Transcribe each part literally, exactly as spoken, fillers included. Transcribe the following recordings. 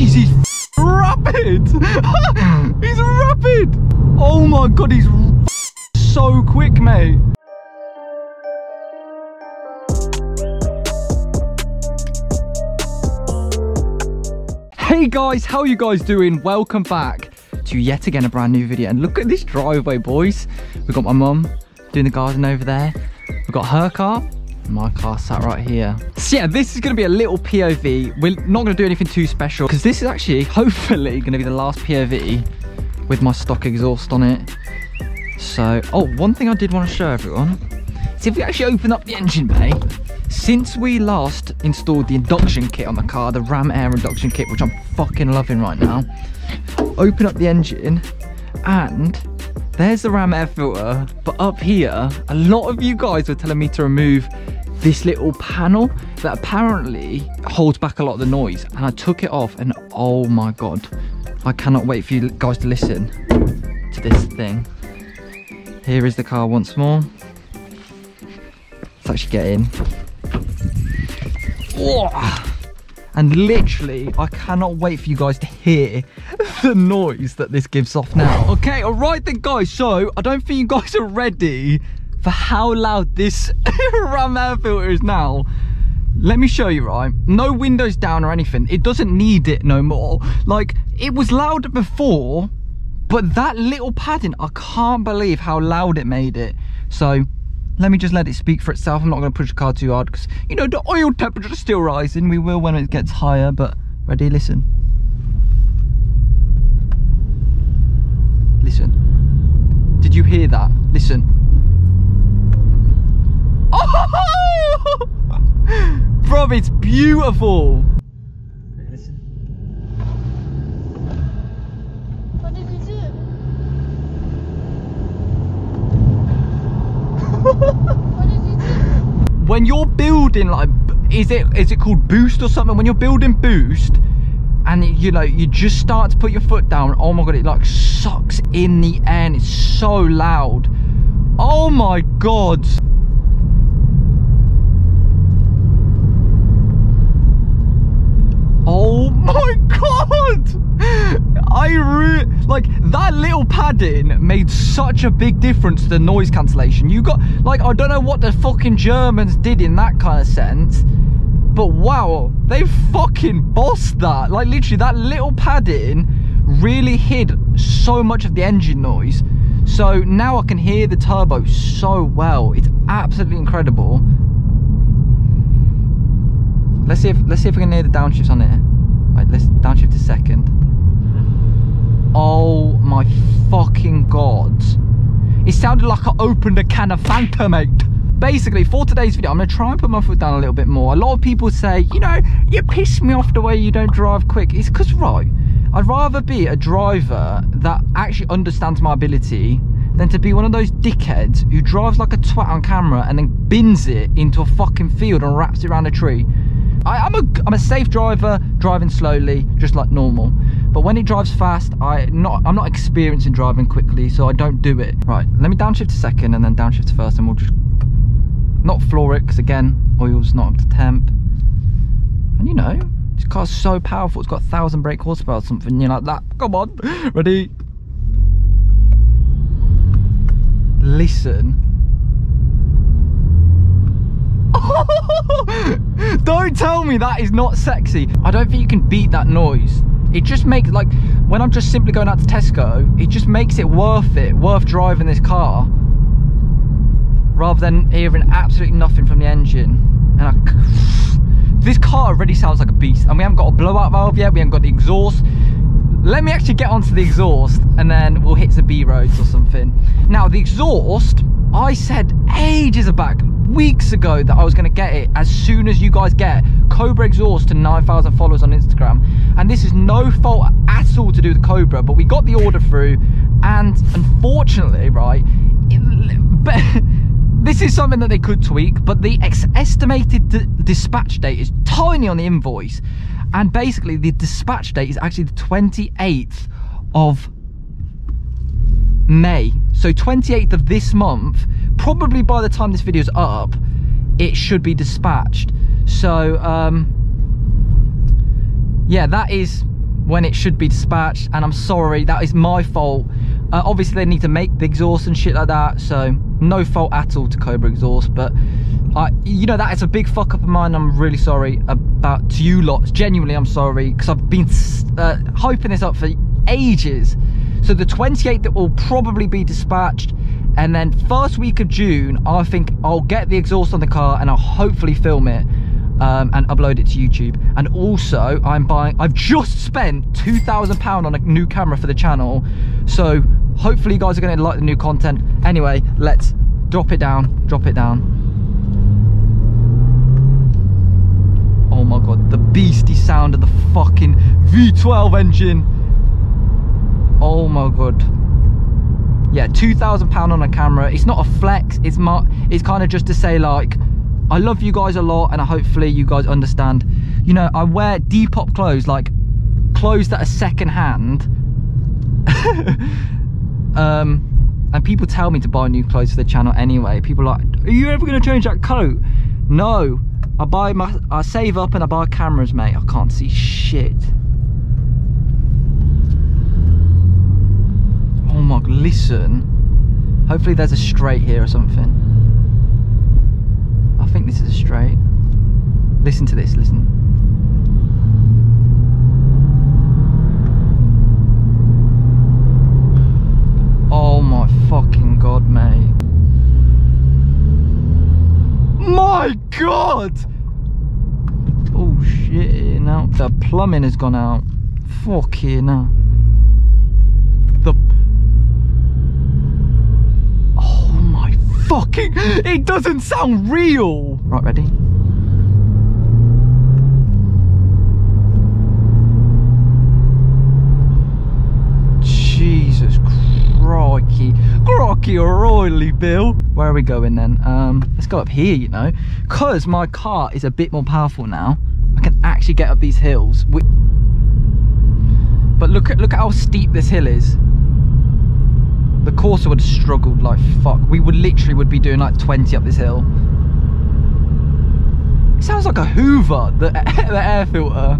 Jeez, he's rapid. He's rapid. Oh my God, he's so quick, mate. Hey guys, how are you guys doing? Welcome back to yet again a brand new video. And look at this driveway, boys. We've got my mum doing the garden over there. We've got her car. My car sat right here. So yeah, this is going to be a little P O V. We're not going to do anything too special because this is actually hopefully going to be the last P O V with my stock exhaust on it. So, oh, one thing I did want to show everyone is if we actually open up the engine bay, since we last installed the induction kit on the car, the Ram Air Induction Kit, which I'm fucking loving right now, open up the engine and there's the Ram Air filter. But up here, a lot of you guys were telling me to remove this little panel that apparently holds back a lot of the noise, and I took it off, and oh my God, I cannot wait for you guys to listen to this thing. Here is the car once more. Let's actually get in. Whoa. And literally, I cannot wait for you guys to hear the noise that this gives off now. Okay, all right then guys, so I don't think you guys are ready for how loud this Ram air filter is now. Let me show you, right? No windows down or anything. It doesn't need it no more. Like, it was loud before, but that little padding, I can't believe how loud it made it. So let me just let it speak for itself. I'm not going to push the car too hard because, you know, the oil temperature is still rising. We will when it gets higher, but ready, listen. Listen. Did you hear that? Listen. Oh! Bro, it's beautiful. Listen. What did you do? What did you do? When you're building, like, is it is it called boost or something? When you're building boost, and you know, you just start to put your foot down, oh my God, it like sucks in the air and it's so loud. Oh my God. Oh my God. I re like that little padding made such a big difference to the noise cancellation. You got, like, I don't know what the fucking Germans did in that kind of sense, but wow, they fucking bossed that. Like, literally, that little padding really hid so much of the engine noise. So now I can hear the turbo so well. It's absolutely incredible. Let's see if let's see if we can hear the downshifts on it. Right, let's downshift to second. Oh my fucking God. It sounded like I opened a can of Fanta, mate. Basically, for today's video, I'm going to try and put my foot down a little bit more. A lot of people say, you know, you piss me off the way you don't drive quick. It's because, right, I'd rather be a driver that actually understands my ability than to be one of those dickheads who drives like a twat on camera and then bins it into a fucking field and wraps it around a tree. I, I'm, a, I'm a safe driver, driving slowly, just like normal. But when it drives fast, I not, I'm not experiencing driving quickly, so I don't do it. Right, let me downshift to second and then downshift to first, and we'll just... not floor it, because again, oil's not up to temp. And you know, this car's so powerful, it's got a thousand brake horsepower or something, you know, like that. Come on, ready? Listen. Oh, don't tell me that is not sexy. I don't think you can beat that noise. It just makes, like, when I'm just simply going out to Tesco, it just makes it worth it, worth driving this car, rather than hearing absolutely nothing from the engine. And I, this car already sounds like a beast, and we haven't got a blowout valve yet, we haven't got the exhaust. Let me actually get onto the exhaust and then we'll hit some B roads or something. Now the exhaust, I said ages back, weeks ago, that I was gonna get it as soon as you guys get Cobra exhaust to nine thousand followers on Instagram. And this is no fault at all to do with Cobra, but we got the order through, and unfortunately, right, it, but, this is something that they could tweak, but the ex estimated dispatch date is tiny on the invoice. And basically, the dispatch date is actually the twenty-eighth of May. So twenty-eighth of this month, probably by the time this video's up, it should be dispatched. So, um, yeah, that is when it should be dispatched, and I'm sorry, that is my fault. Uh, obviously they need to make the exhaust and shit like that, so no fault at all to Cobra Exhaust, but I, you know, that is a big fuck up of mine. I'm really sorry about to you lot, genuinely I'm sorry, because I've been uh, hyping this up for ages. So the twenty-eighth that will probably be dispatched, and then first week of June I think I'll get the exhaust on the car and I'll hopefully film it Um, and upload it to YouTube. And also I'm buying, I've just spent two thousand pounds on a new camera for the channel, so hopefully you guys are going to like the new content. Anyway, let's drop it down, drop it down. Oh my god, the beastie sound of the fucking V twelve engine. Oh my god. Yeah, two thousand pounds on a camera. It's not a flex, it's, it's kind of just to say like, I love you guys a lot, and I hopefully you guys understand. You know, I wear Depop clothes, like clothes that are second hand. um, and people tell me to buy new clothes for the channel anyway. People are like, are you ever gonna change that coat? No, I buy my, I save up and I buy cameras, mate. I can't see shit. Oh my, listen. Hopefully there's a straight here or something. I think this is a straight. Listen to this, listen. Oh my fucking god, mate. My god! Oh shit, now the plumbing has gone out. Fuck here now. The fucking, it doesn't sound real. Right, ready? Jesus crikey, crikey or oily, Bill. Where are we going then? Um, let's go up here, you know, cause my car is a bit more powerful now. I can actually get up these hills. But look at look at how steep this hill is. The Corsa would have struggled like fuck. We would literally would be doing like twenty up this hill. It sounds like a Hoover, the, the air filter.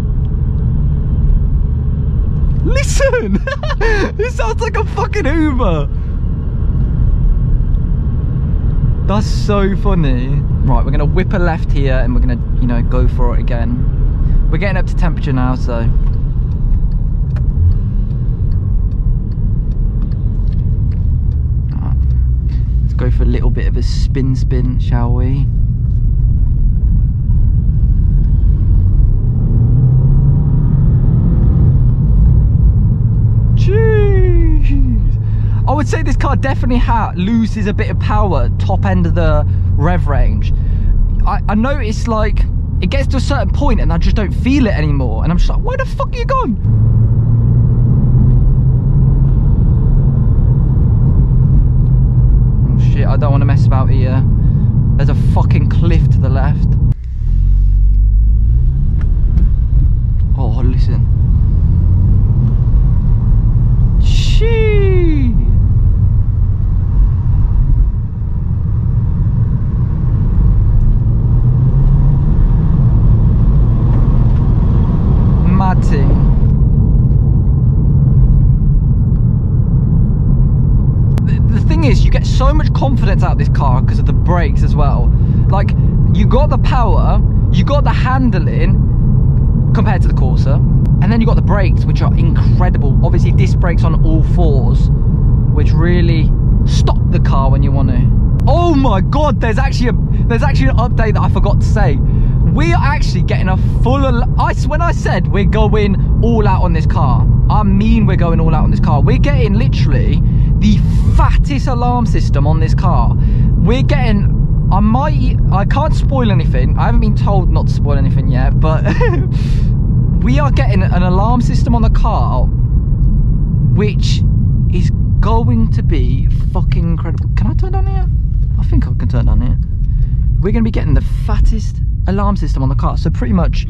Listen! It sounds like a fucking Hoover. That's so funny. Right, we're gonna whip a left here and we're gonna, you know, go for it again. We're getting up to temperature now, so. Go for a little bit of a spin spin, shall we? Jeez. I would say this car definitely ha loses a bit of power top end of the rev range. I, I notice like it gets to a certain point and I just don't feel it anymore, and I'm just like, where the fuck are you gone? I don't want to mess about here. There's a fucking cliff to the left. Oh, listen. Shee. Mad thing. Is you get so much confidence out of this car because of the brakes as well. Like, you got the power, you got the handling compared to the Corsa, and then you got the brakes, which are incredible. Obviously disc brakes on all fours, which really stop the car when you want to. Oh my god, there's actually a there's actually an update that I forgot to say. We are actually getting a full, I, when I said we're going all out on this car, I mean we're going all out on this car. We're getting literally the fattest alarm system on this car. We're getting, I might, I can't spoil anything. I haven't been told not to spoil anything yet, but we are getting an alarm system on the car, which is going to be fucking incredible. Can I turn down here? I think I can turn down here. We're gonna be getting the fattest alarm system on the car. So pretty much,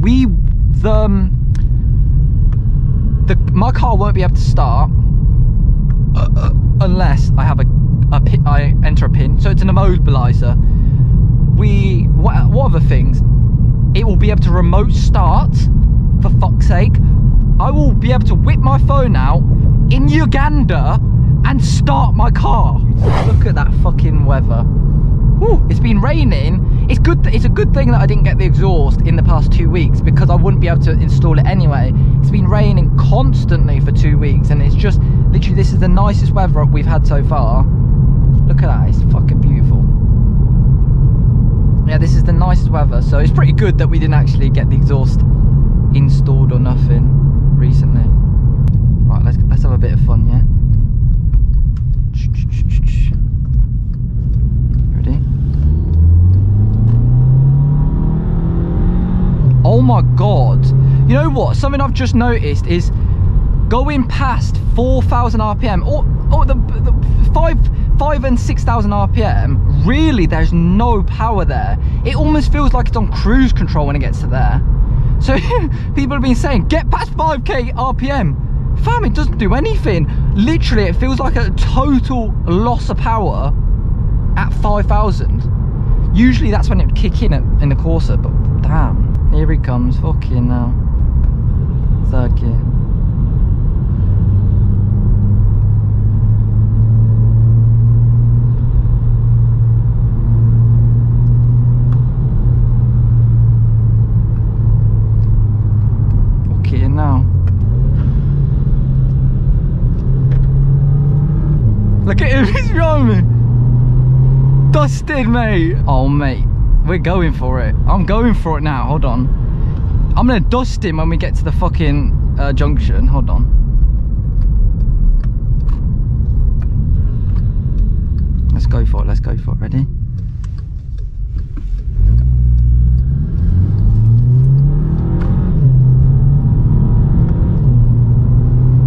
we, the, um, the my car won't be able to start Uh, uh, unless I have a, a pin, I enter a pin, so it's an immobilizer. We, what, what other things? It will be able to remote start, for fuck's sake. be able to whip my phone out in Uganda and start my car. Look at that fucking weather. Woo, it's been raining. It's good. It's a good thing that I didn't get the exhaust in the past two weeks because I wouldn't be able to install it anyway. It's been raining constantly for two weeks and it's just, literally, this is the nicest weather we've had so far. Look at that, it's fucking beautiful. Yeah, this is the nicest weather, so it's pretty good that we didn't actually get the exhaust installed or nothing recently. Right, let's, let's have a bit of fun, yeah? Ready? Oh my god! You know what? Something I've just noticed is going past four thousand R P M or, or the, the five, five and six thousand R P M, really there's no power there. It almost feels like it's on cruise control when it gets to there. So people have been saying, get past five K R P M. Fam, it doesn't do anything. Literally, it feels like a total loss of power at five thousand. Usually that's when it would kick in at, in the Corsa, but damn. Here he comes, fucking now. Third gear. Now look at him, he's behind me, dusted, mate. Oh mate, we're going for it. I'm going for it now. Hold on, I'm gonna dust him when we get to the fucking uh, junction. Hold on, let's go for it, let's go for it. Ready?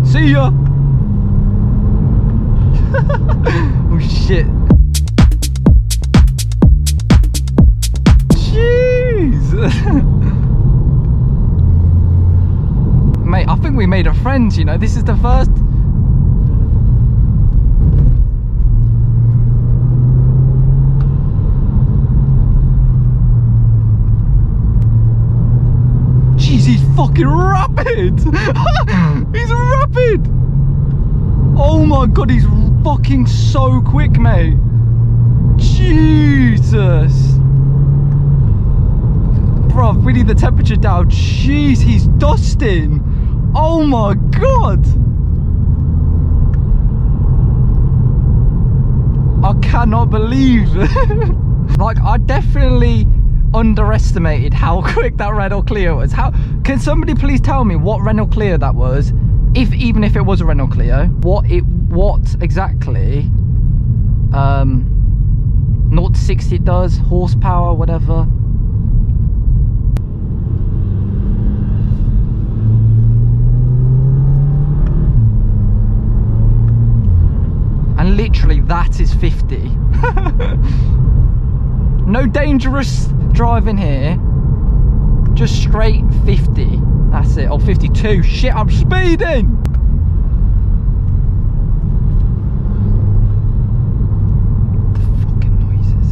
See ya! Oh shit. Jeez! Mate, I think we made a friend, you know, this is the first. Jeez, he's fucking rapid! He's rapid! Oh my god, he's fucking so quick, mate! Jesus! Bruv, we need the temperature down. Jeez, he's dusting! Oh my god! I cannot believe it! Like, I definitely underestimated how quick that Renault Clio was. How can somebody please tell me what Renault Clio that was, if even if it was a Renault Clio, what it what exactly um zero to sixty does, horsepower, whatever. And literally that is fifty. No dangerous driving here, just straight fifty, that's it, or fifty-two, shit, I'm speeding! The fucking noises.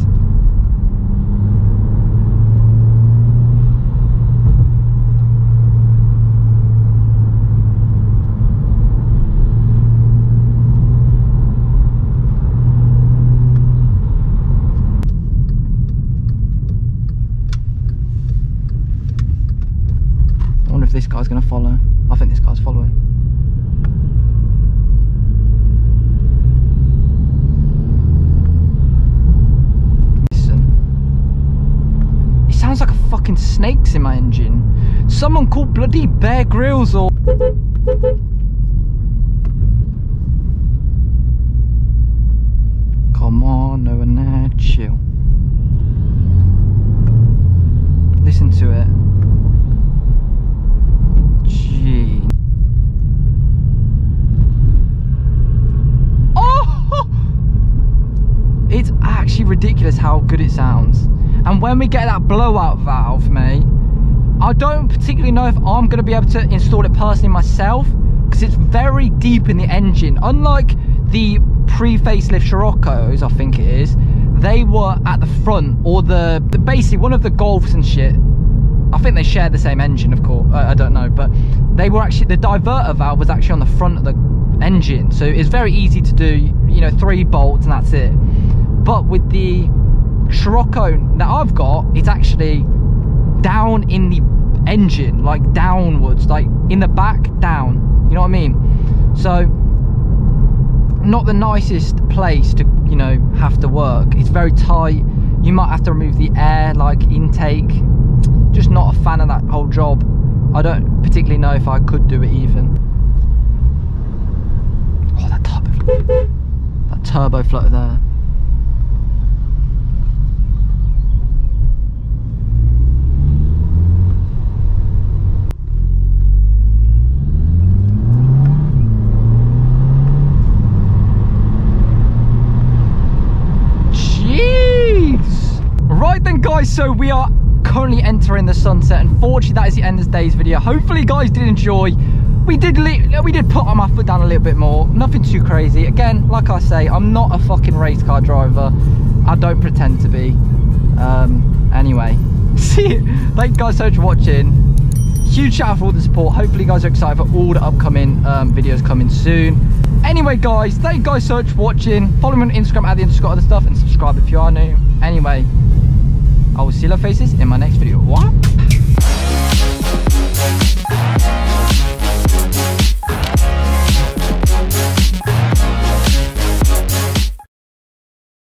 This guy's gonna follow. I think this guy's following. Listen. It sounds like a fucking snake's in my engine. Someone called bloody Bear Grylls or... Come on, no one there, chill. Listen to it. Gee. Oh! It's actually ridiculous how good it sounds. And when we get that blowout valve, mate, I don't particularly know if I'm going to be able to install it personally myself because it's very deep in the engine. Unlike the pre-facelift Scirocco's, I think it is, they were at the front, or the, the basically one of the Golfs and shit. I think they share the same engine, of course. I don't know, but they they were actually, the diverter valve was actually on the front of the engine, so it's very easy to do, you know, three bolts and that's it. But with the Scirocco that I've got, it's actually down in the engine, like downwards, like in the back, down, you know what I mean? So not the nicest place to, you know, have to work. It's very tight, you might have to remove the air, like intake. Just not a fan of that whole job. I don't particularly know if I could do it even. Oh, that turbo, that turbo flutter there. Guys, so we are currently entering the sunset. Unfortunately, that is the end of today's video. Hopefully you guys did enjoy. We did we did put my foot down a little bit more, nothing too crazy. Again, like I say, I'm not a fucking race car driver, I don't pretend to be. Um anyway, see you. Thank you guys so much for watching. Huge shout out for all the support. Hopefully you guys are excited for all the upcoming um videos coming soon. Anyway guys, thank you guys so much for watching. Follow me on Instagram at the underscore other stuff, and subscribe if you are new. Anyway, I will see your faces in my next video. What?